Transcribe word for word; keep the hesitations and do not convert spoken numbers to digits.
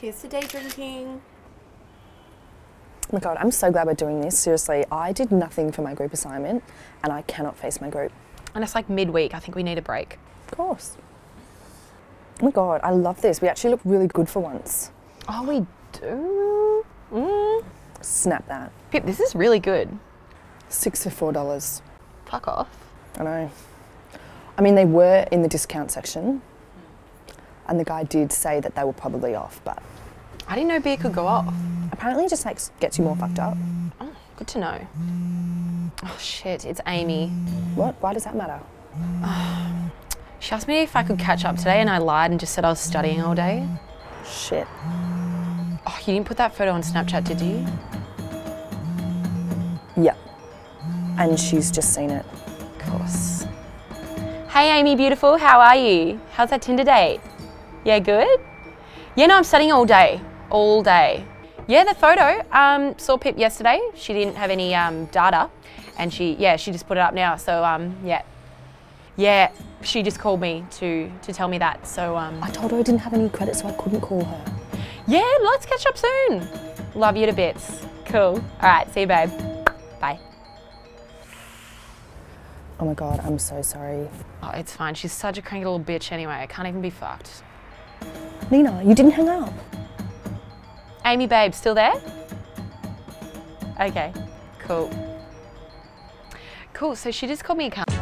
Cheers to day drinking. Oh my God, I'm so glad we're doing this. Seriously, I did nothing for my group assignment and I cannot face my group. And it's like midweek, I think we need a break. Of course. Oh my God, I love this. We actually look really good for once. Oh, we do? Mm. Snap that. Pip, this is really good. Six for four dollars. Fuck off. I know. I mean, they were in the discount section and the guy did say that they were probably off, but... I didn't know beer could go off. Apparently it just like, gets you more fucked up. Oh, good to know. Oh shit, it's Amy. What? Why does that matter? Oh, she asked me if I could catch up today and I lied and just said I was studying all day. Shit. Oh, you didn't put that photo on Snapchat, did you? Yep. And she's just seen it. Of course. Hey Amy, beautiful, how are you? How's that Tinder date? Yeah, good? Yeah, no, I'm studying all day. All day. Yeah, the photo, um, saw Pip yesterday. She didn't have any um, data and she, yeah, she just put it up now. So um, yeah, yeah, she just called me to, to tell me that, so. Um, I told her I didn't have any credit so I couldn't call her. Yeah, let's catch up soon. Love you to bits. Cool, all right, see you babe, bye. Oh my God, I'm so sorry. Oh, it's fine, she's such a cranky little bitch anyway. I can't even be fucked. Nina, you didn't hang up. Amy, babe, still there? Okay, cool. Cool, so she just called me a cunt.